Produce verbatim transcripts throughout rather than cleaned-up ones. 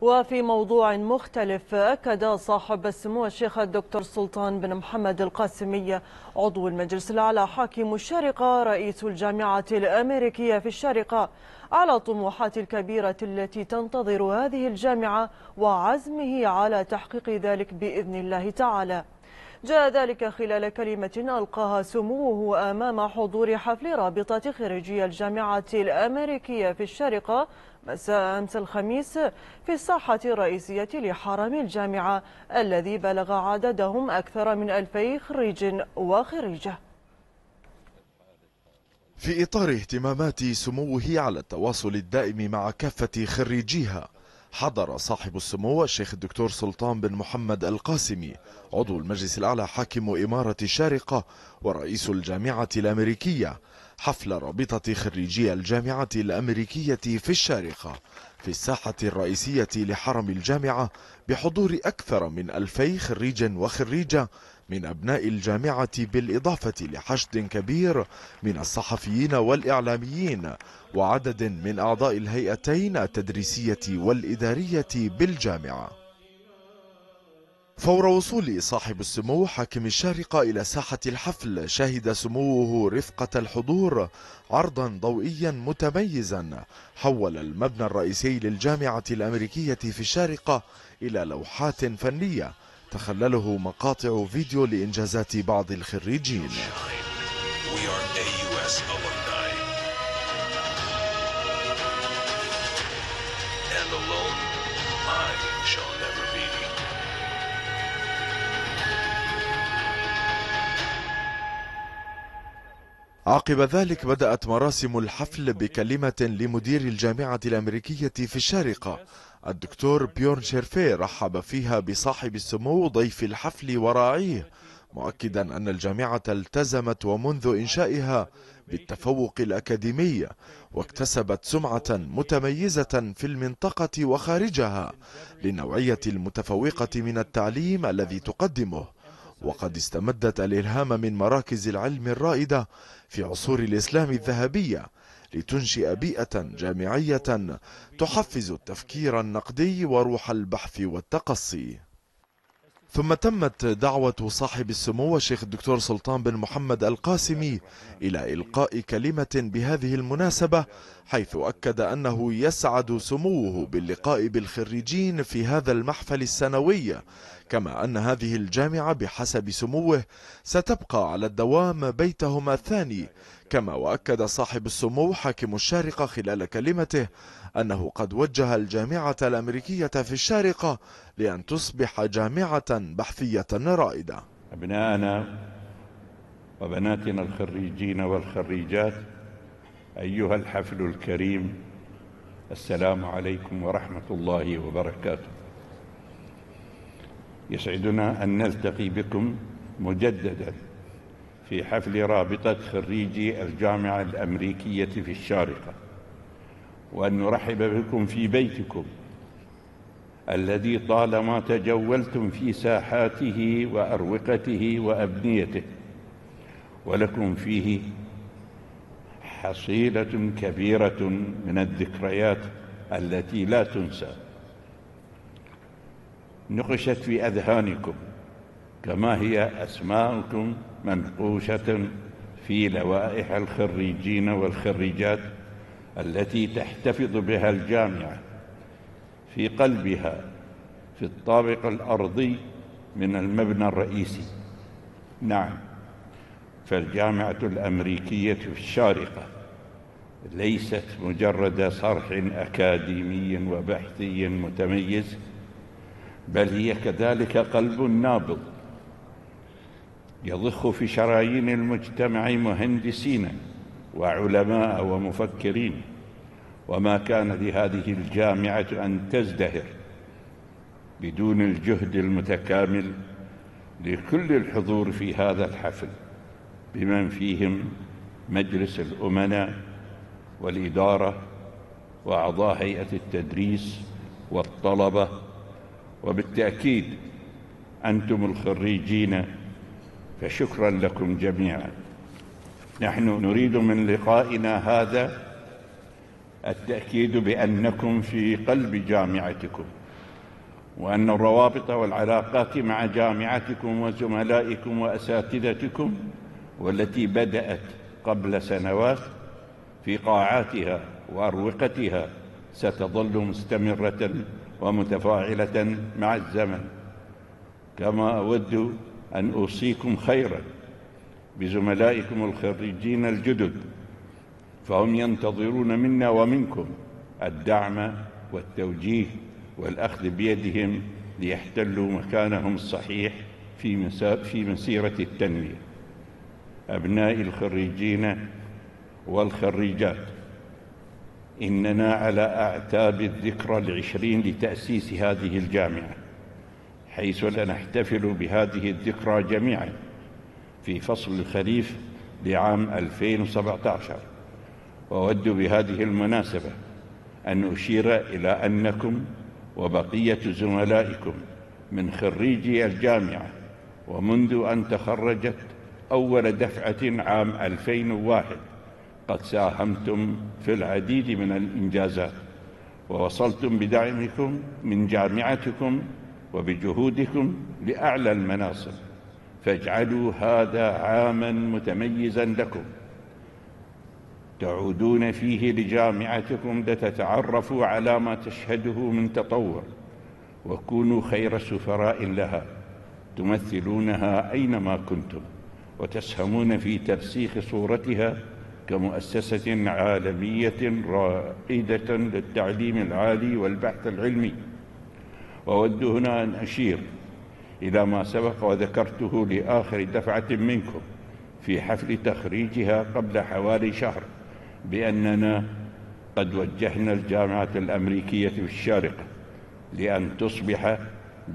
وفي موضوع مختلف، أكد صاحب السمو الشيخ الدكتور سلطان بن محمد القاسمي عضو المجلس الأعلى حاكم الشارقة رئيس الجامعة الأمريكية في الشارقة على الطموحات الكبيرة التي تنتظر هذه الجامعة وعزمه على تحقيق ذلك بإذن الله تعالى. جاء ذلك خلال كلمة ألقاها سموه أمام حضور حفل رابطة خريجي الجامعة الأمريكية في الشارقة مساء أمس الخميس في الساحة الرئيسية لحرم الجامعة الذي بلغ عددهم أكثر من ألفي خريج وخريجة. في إطار اهتمامات سموه على التواصل الدائم مع كافة خريجيها، حضر صاحب السمو الشيخ الدكتور سلطان بن محمد القاسمي عضو المجلس الأعلى حاكم إمارة الشارقة ورئيس الجامعة الأمريكية حفل رابطة خريجي الجامعة الأمريكية في الشارقة في الساحة الرئيسية لحرم الجامعة بحضور أكثر من ألفي خريج وخريجة من أبناء الجامعة، بالإضافة لحشد كبير من الصحفيين والإعلاميين وعدد من أعضاء الهيئتين التدريسية والإدارية بالجامعة. فور وصول صاحب السمو حاكم الشارقة إلى ساحة الحفل، شهد سموه رفقة الحضور عرضا ضوئيا متميزا حول المبنى الرئيسي للجامعة الأمريكية في الشارقة إلى لوحات فنية تخلله مقاطع فيديو لإنجازات بعض الخريجين. عقب ذلك بدأت مراسم الحفل بكلمة لمدير الجامعة الأمريكية في الشارقة الدكتور بيورن شيرفي رحب فيها بصاحب السمو ضيف الحفل وراعيه، مؤكدا أن الجامعة التزمت ومنذ إنشائها بالتفوق الأكاديمي واكتسبت سمعة متميزة في المنطقة وخارجها للنوعية المتفوقة من التعليم الذي تقدمه، وقد استمدت الإلهام من مراكز العلم الرائدة في عصور الإسلام الذهبية لتنشئ بيئة جامعية تحفز التفكير النقدي وروح البحث والتقصي. ثم تمت دعوة صاحب السمو الشيخ الدكتور سلطان بن محمد القاسمي إلى إلقاء كلمة بهذه المناسبة، حيث أكد أنه يسعد سموه باللقاء بالخريجين في هذا المحفل السنوي، كما أن هذه الجامعة بحسب سموه ستبقى على الدوام بيتهم الثاني. كما وأكد صاحب السمو حاكم الشارقة خلال كلمته أنه قد وجه الجامعة الأمريكية في الشارقة لأن تصبح جامعة بحثية رائدة. أبناءنا وبناتنا الخريجين والخريجات، أيها الحفل الكريم، السلام عليكم ورحمة الله وبركاته. يسعدنا أن نلتقي بكم مجددا في حفل رابطة خريجي الجامعة الأمريكية في الشارقة، وأن نرحب بكم في بيتكم الذي طالما تجولتم في ساحاته وأروقته وأبنيته، ولكم فيه حصيلة كبيرة من الذكريات التي لا تنسى نقشت في أذهانكم كما هي أسماؤكم منقوشة في لوائح الخريجين والخريجات التي تحتفظ بها الجامعة في قلبها في الطابق الأرضي من المبنى الرئيسي. نعم، فالجامعة الأمريكية في الشارقة ليست مجرد صرح أكاديمي وبحثي متميز، بل هي كذلك قلب نابض يضخ في شرايين المجتمع مهندسين وعلماء ومفكرين، وما كان لهذه الجامعة أن تزدهر بدون الجهد المتكامل لكل الحضور في هذا الحفل، بمن فيهم مجلس الأمناء والإدارة وأعضاء هيئة التدريس والطلبة، وبالتأكيد أنتم الخريجين، فشكرا لكم جميعا. نحن نريد من لقائنا هذا التأكيد بأنكم في قلب جامعتكم. وأن الروابط والعلاقات مع جامعتكم وزملائكم وأساتذتكم والتي بدأت قبل سنوات في قاعاتها وأروقتها ستظل مستمرة ومتفاعلة مع الزمن. كما أود أن أوصيكم خيرا بزملائكم الخريجين الجدد، فهم ينتظرون منا ومنكم الدعم والتوجيه والأخذ بيدهم ليحتلوا مكانهم الصحيح في في مسيرة التنمية. أبناء الخريجين والخريجات، إننا على أعتاب الذكرى العشرين لتأسيس هذه الجامعة، حيث لنحتفل بهذه الذكرى جميعا في فصل الخريف لعام ألفين وسبعة عشر. وأود بهذه المناسبة أن أشير إلى أنكم وبقية زملائكم من خريجي الجامعة ومنذ أن تخرجت أول دفعة عام ألفين وواحد قد ساهمتم في العديد من الإنجازات، ووصلتم بدعمكم من جامعتكم وبجهودكم لأعلى المناصب، فاجعلوا هذا عاماً متميزاً لكم تعودون فيه لجامعتكم لتتعرفوا على ما تشهده من تطور، وكونوا خير سفراء لها تمثلونها أينما كنتم وتسهمون في ترسيخ صورتها كمؤسسة عالمية رائدة للتعليم العالي والبحث العلمي. وأود هنا أن أشير إلى ما سبق وذكرته لآخر دفعة منكم في حفل تخريجها قبل حوالي شهر، بأننا قد وجهنا الجامعة الأمريكية في الشارقة لأن تصبح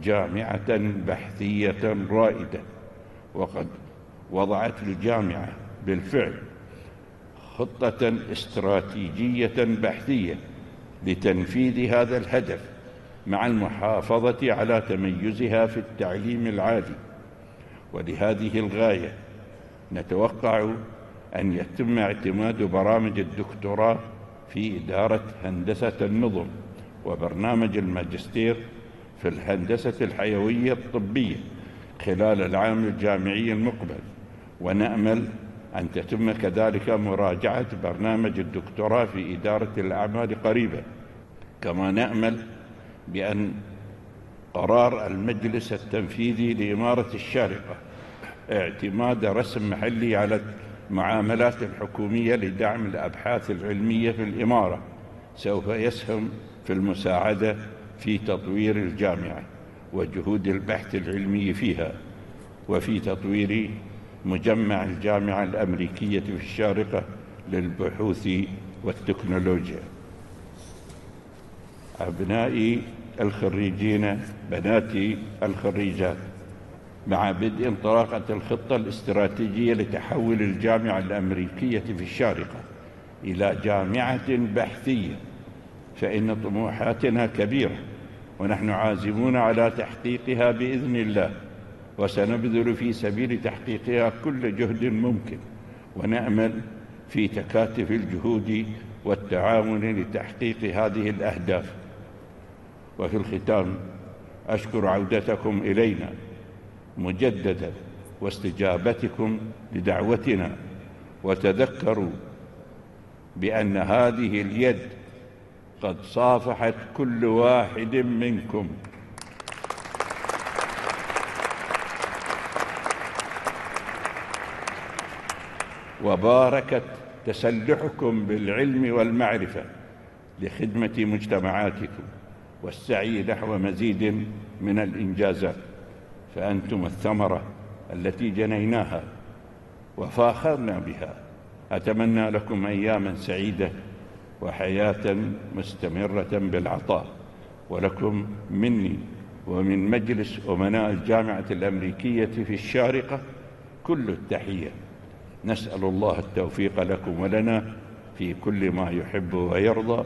جامعة بحثية رائدة، وقد وضعت الجامعة بالفعل خطة استراتيجية بحثية لتنفيذ هذا الهدف مع المحافظة على تميزها في التعليم العالي. ولهذه الغاية نتوقع أن يتم اعتماد برامج الدكتوراه في إدارة هندسة النظم وبرنامج الماجستير في الهندسة الحيوية الطبية خلال العام الجامعي المقبل، ونأمل أن تتم كذلك مراجعة برنامج الدكتوراه في إدارة الأعمال قريبا. كما نأمل بأن قرار المجلس التنفيذي لإمارة الشارقة اعتماد رسم محلي على المعاملات الحكومية لدعم الأبحاث العلمية في الإمارة سوف يسهم في المساعدة في تطوير الجامعة وجهود البحث العلمي فيها، وفي تطوير مجمع الجامعة الأمريكية في الشارقة للبحوث والتكنولوجيا. أبنائي الخريجين، بناتي الخريجات، مع بدء انطلاقة الخطة الاستراتيجية لتحول الجامعة الأمريكية في الشارقة إلى جامعة بحثية، فإن طموحاتنا كبيرة ونحن عازمون على تحقيقها بإذن الله، وسنبذل في سبيل تحقيقها كل جهد ممكن، ونأمل في تكاتف الجهود والتعاون لتحقيق هذه الأهداف. وفي الختام أشكر عودتكم إلينا مجدداً واستجابتكم لدعوتنا، وتذكروا بأن هذه اليد قد صافحت كل واحد منكم. وباركت تسلحكم بالعلم والمعرفة لخدمة مجتمعاتكم والسعي نحو مزيد من الإنجازات، فأنتم الثمرة التي جنيناها وفاخرنا بها. أتمنى لكم أياماً سعيدة وحياة مستمرة بالعطاء. ولكم مني ومن مجلس أمناء الجامعة الأمريكية في الشارقة كل التحية. نسأل الله التوفيق لكم ولنا في كل ما يحب ويرضى،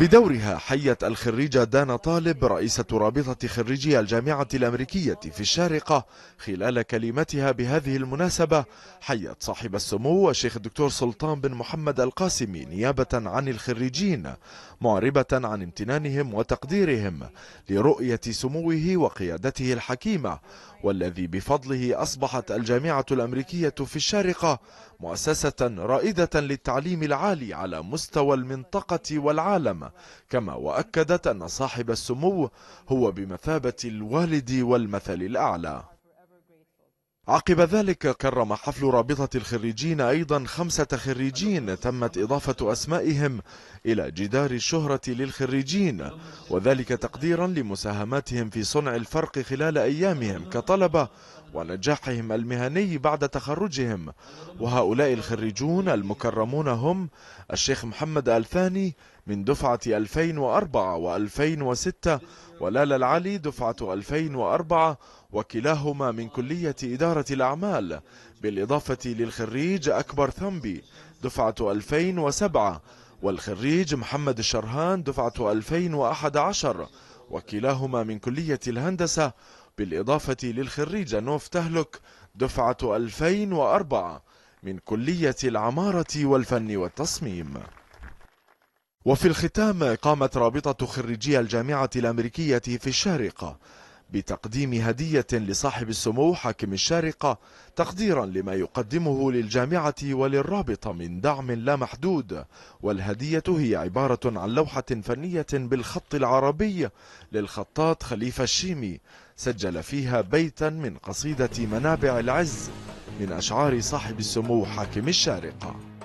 بدورها حيت الخريجة دانا طالب رئيسة رابطة خريجي الجامعة الأمريكية في الشارقة خلال كلمتها بهذه المناسبة، حيت صاحب السمو الشيخ الدكتور سلطان بن محمد القاسمي نيابة عن الخريجين، معربة عن امتنانهم وتقديرهم لرؤية سموه وقيادته الحكيمة، والذي بفضله أصبحت الجامعة الأمريكية في الشارقة مؤسسة رائدة للتعليم العالي على مستوى المنطقة والعالم، كما وأكدت أن صاحب السمو هو بمثابة الوالد والمثل الأعلى. عقب ذلك كرم حفل رابطة الخريجين أيضا خمسة خريجين تمت إضافة أسمائهم إلى جدار الشهرة للخريجين، وذلك تقديرا لمساهماتهم في صنع الفرق خلال أيامهم كطلبة ونجاحهم المهني بعد تخرجهم. وهؤلاء الخريجون المكرمون هم الشيخ محمد الثاني من دفعة ألفين وأربعة وألفين وستة، ولال العلي دفعة ألفين وأربعة، وكلاهما من كلية إدارة الأعمال، بالإضافة للخريج أكبر ثمبي دفعة ألفين وسبعة والخريج محمد الشرهان دفعة ألفين وأحد عشر، وكلاهما من كلية الهندسة، بالإضافة للخريجة نوف تهلك دفعة ألفين وأربعة من كلية العمارة والفن والتصميم. وفي الختام قامت رابطة خريجي الجامعة الأمريكية في الشارقة بتقديم هدية لصاحب السمو حاكم الشارقة تقديرا لما يقدمه للجامعة وللرابطة من دعم لا محدود، والهدية هي عبارة عن لوحة فنية بالخط العربي للخطاط خليفة الشيمي سجل فيها بيتا من قصيدة منابع العز من أشعار صاحب السمو حاكم الشارقة.